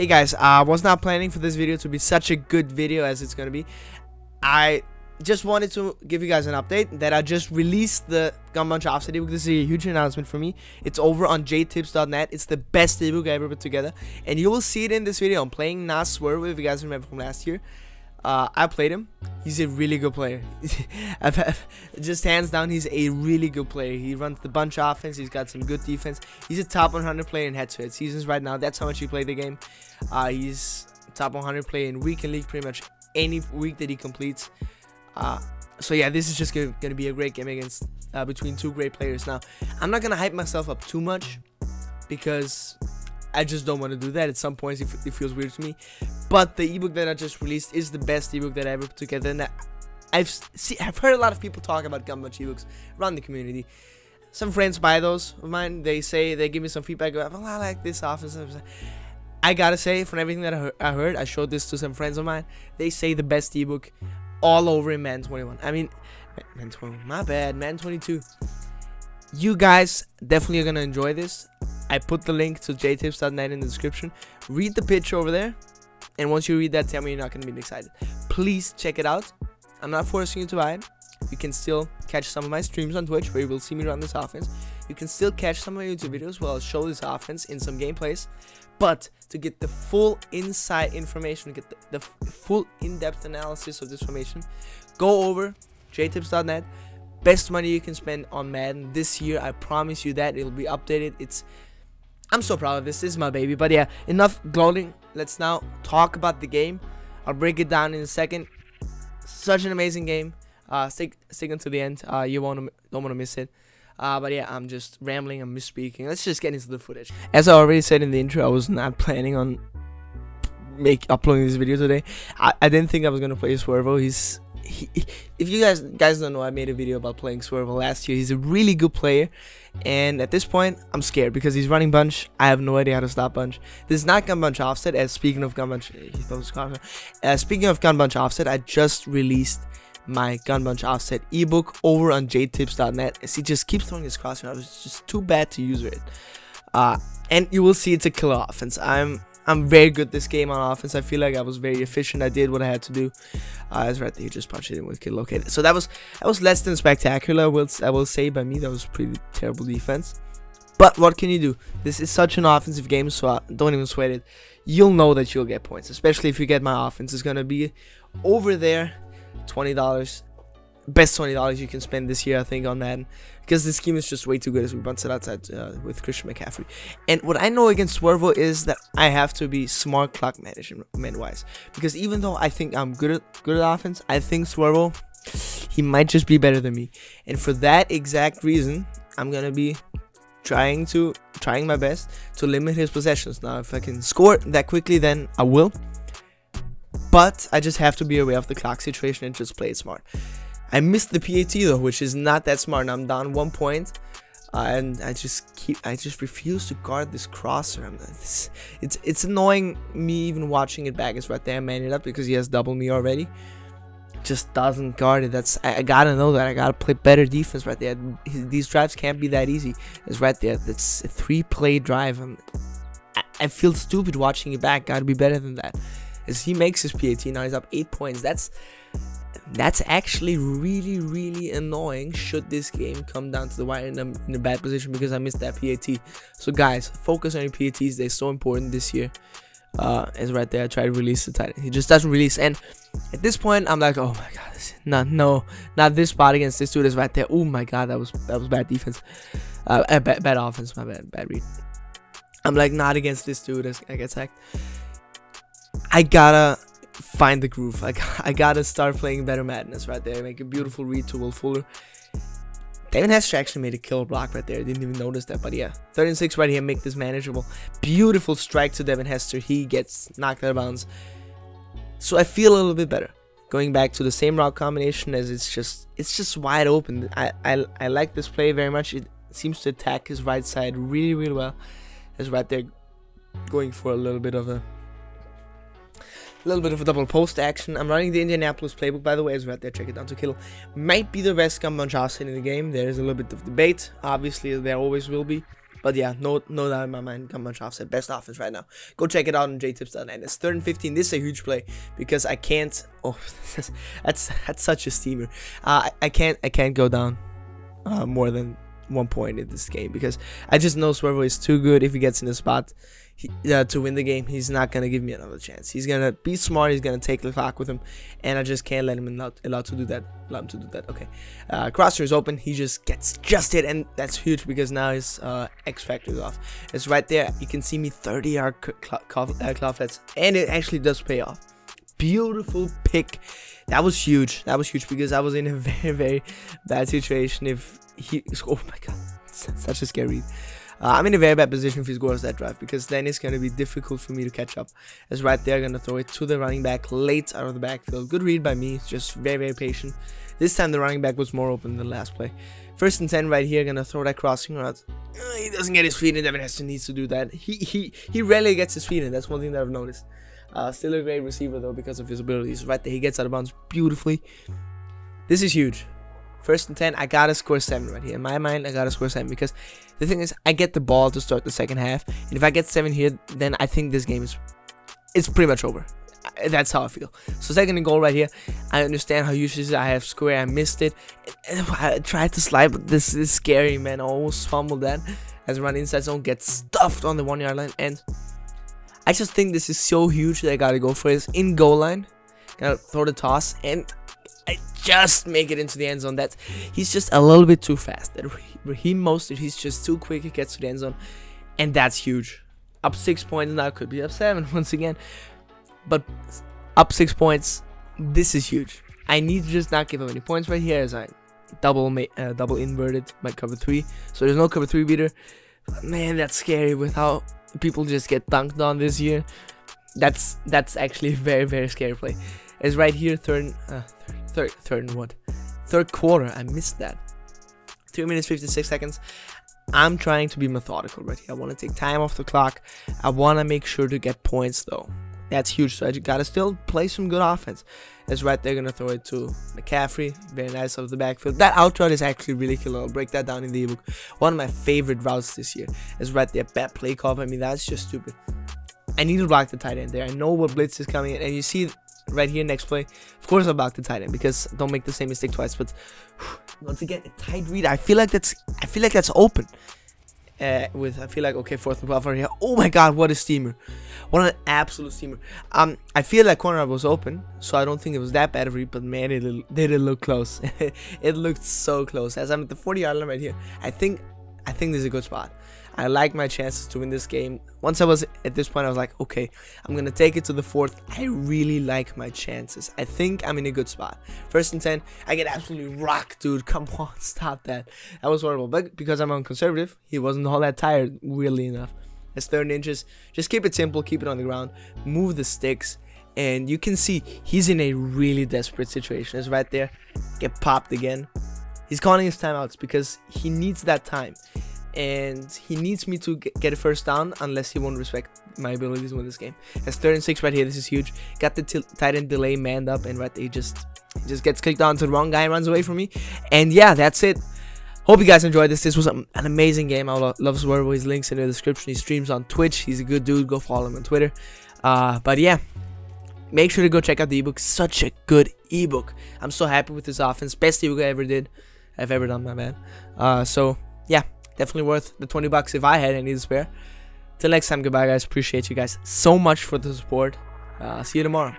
Hey guys, I was not planning for this video to be such a good video as it's gonna be. I just wanted to give you guys an update that I just released the Gun Bunch Offset ebook. This is a huge announcement for me. It's over on jtibbs.net. It's the best ebook I ever put together, and you will see it in this video. I'm playing Nas Swerve, if you guys remember from last year. I played him. He's a really good player. Just hands down, he's a really good player. He runs the bunch offense. He's got some good defense. He's a top 100 player in head-to-head seasons right now. That's how much he played the game. He's top 100 player in week and league pretty much any week that he completes. So yeah, this is just gonna be a great game against between two great players. Now, I'm not gonna hype myself up too much because I just don't want to do that. At some points it feels weird to me, but the ebook that I just released is the best ebook that I ever put together, and I've heard a lot of people talk about Gun Bunch ebooks around the community. Some friends buy those of mine. They say, they give me some feedback about, well, I like this office. I gotta say, from everything that I heard, I showed this to some friends of mine, they say the best ebook all over in Madden 21. I mean, Madden 21, my bad, Madden 22. You guys definitely are gonna enjoy this. I put the link to jtibbs.net in the description. Read the picture over there, and once you read that, tell me you're not going to be excited. Please check it out. I'm not forcing you to buy it. You can still catch some of my streams on Twitch, where you will see me run this offense. You can still catch some of my YouTube videos where I'll show this offense in some gameplays. But to get the full inside information, get the full in-depth analysis of this formation, go over jtibbs.net. Best money you can spend on Madden this year. I promise you that. It'll be updated. I'm so proud of this. This is my baby. But yeah, enough gloating. Let's now talk about the game. I'll break it down in a second. Such an amazing game. Stick until the end. You don't want to miss it. But yeah, I'm just rambling. I'm misspeaking. Let's just get into the footage. As I already said in the intro, I was not planning on uploading this video today. I didn't think I was gonna play Swervo. If you guys don't know, I made a video about playing Swervo last year. He's a really good player, and at this point I'm scared because he's running bunch. I have no idea how to stop bunch. This is not Gun Bunch Offset. As speaking of Gun Bunch, I just released my Gun Bunch Offset ebook over on jtibbs.net. As he just keeps throwing his crosshair, it's just too bad to use it. And you will see it's a killer offense. I'm very good this game on offense. I feel like I was very efficient. I did what I had to do. That's right. He just punched it in with Kittle. Okay, so that was less than spectacular. I will say by me, that was pretty terrible defense. But what can you do? This is such an offensive game, so don't even sweat it. You'll know that you'll get points, especially if you get my offense. It's gonna be over there, $20. Best $20 you can spend this year, I think, on Madden, because this scheme is just way too good. As we bunts it outside with Christian McCaffrey, and what I know against Swervo is that I have to be smart clock management wise, because even though I think I'm good at offense, I think Swervo, he might just be better than me, and for that exact reason, I'm gonna be trying my best to limit his possessions. Now, if I can score that quickly, then I will, but I just have to be aware of the clock situation and just play it smart. I missed the PAT though, which is not that smart, and I'm down 1 point, and I just refuse to guard this crosser. It's annoying me even watching it back. It's right there, man it up, because he has double me already. Just doesn't guard it. That's I gotta know that. I gotta play better defense right there. These drives can't be that easy. It's right there. That's a 3-play drive. I feel stupid watching it back. Gotta be better than that. As he makes his PAT, now he's up 8 points. That's actually really, really annoying should this game come down to the wire, and I'm in a bad position because I missed that PAT. So guys, focus on your PATs. They're so important this year. It's right there. I try to release the tight end. He just doesn't release. And at this point, I'm like, oh my god, not this spot against this dude. Is right there. Oh my god, that was bad defense. Bad offense, my bad. Bad read. I'm like, not against this dude. I get sacked. I gotta find the groove. I gotta start playing better Madness right there. Make a beautiful read to Will Fuller. Devin Hester actually made a killer block right there. I didn't even notice that, but yeah, 3rd and 6 right here. Make this manageable. Beautiful strike to Devin Hester. He gets knocked out of bounds. So I feel a little bit better going back to the same route combination, as it's just wide open. I like this play very much. It seems to attack his right side really, really well. It's right there, going for a little bit of a double post action. I'm running the Indianapolis playbook, by the way. It's right there. Check it down to Kittle. Might be the best Gun Bunch Offset in the game. There is a little bit of debate. Obviously, there always will be. But yeah, no doubt in my mind, Gun Bunch Offset, best offense right now. Go check it out on jtibbs.net. It's 3rd and 15. This is a huge play because I can't. Oh, that's such a steamer. I can't go down more than 1 point in this game because I just know Swervo is too good. If he gets in the spot to win the game, he's not gonna give me another chance. He's gonna be smart. He's gonna take the clock with him, and I just can't let him allowed to do that. Allow him to do that. Okay, crosser is open. He just gets it, and that's huge because now his X factor is off. It's right there. You can see me 30-yard cloud flats, and it actually does pay off. Beautiful pick. That was huge. That was huge because I was in a very, very bad situation. If he, oh my god, such a scary. I'm in a very bad position if he scores that drive because then it's going to be difficult for me to catch up. It's right there, going to throw it to the running back late out of the backfield. Good read by me, just very, very patient. This time the running back was more open than the last play. 1st and 10 right here, going to throw that crossing route. He doesn't get his feet in. Devin Hester needs to do that. He rarely gets his feet in. That's one thing that I've noticed. Still a great receiver though because of his abilities. Right there, he gets out of bounds beautifully. This is huge. 1st and 10, I gotta score 7 right here. In my mind, I gotta score 7 because the thing is, I get the ball to start the 2nd half, and if I get 7 here, then I think this game is pretty much over. That's how I feel. So 2nd and goal right here. I understand how useless I have square. I missed it. I tried to slide, but this is scary, man. I almost fumbled that as I run inside zone, get stuffed on the 1-yard line, and I just think this is so huge that I gotta go for it. It's in goal line. Gonna throw the toss and I just make it into the end zone. That's, he's just a little bit too fast. That Raheem Mostert, he's just too quick. He gets to the end zone, and that's huge. Up 6 points now, could be up 7 once again, but up 6 points. This is huge. I need to just not give up any points right here as I double inverted my cover 3. So there's no cover 3 beater. But man, that's scary with how people just get dunked on this year. That's actually a very, very scary play. It's right here, third quarter. I missed that. 2 minutes 56 seconds. I'm trying to be methodical right here. I want to take time off the clock. I want to make sure to get points though. That's huge. So I gotta still play some good offense. It's right there, gonna throw it to McCaffrey. Very nice out of the backfield. That out route is actually really killer. I'll break that down in the ebook. One of my favorite routes this year. It's right there. Bad play call. I mean, that's just stupid. I need to block the tight end there. I know what blitz is coming in, and you see right here, next play. Of course, I blocked the tight end because don't make the same mistake twice. But once again, a tight read. I feel like that's open. I feel like, okay, 4th and 12 right here. Oh my god, what a steamer. What an absolute steamer. I feel like corner was open, so I don't think it was that bad of a read, but man, it didn't look close. It looked so close. As I'm at the 40-yard line right here, I think this is a good spot. I like my chances to win this game. Once I was at this point, I was like, okay, I'm gonna take it to the 4th. I really like my chances. I think I'm in a good spot. 1st and 10, I get absolutely rocked, dude. Come on, stop that. That was horrible. But because I'm on conservative, he wasn't all that tired, weirdly enough. It's 3rd and inches. Just keep it simple, keep it on the ground, move the sticks, and you can see he's in a really desperate situation. It's right there. Get popped again. He's calling his timeouts because he needs that time. And he needs me to get a 1st down unless he won't respect my abilities to win this game. That's 3rd and 6 right here. This is huge. Got the tight end delay manned up, and right there he just gets kicked on to the wrong guy and runs away from me. And yeah, that's it. Hope you guys enjoyed this. This was an amazing game. I love Swervo. His link's in the description. He streams on Twitch. He's a good dude. Go follow him on Twitter. But yeah, make sure to go check out the ebook. Such a good ebook. I'm so happy with this offense. Best ebook I've ever done, my man. So yeah. Definitely worth the $20 if I had any to spare. Till next time, goodbye guys. Appreciate you guys so much for the support. See you tomorrow.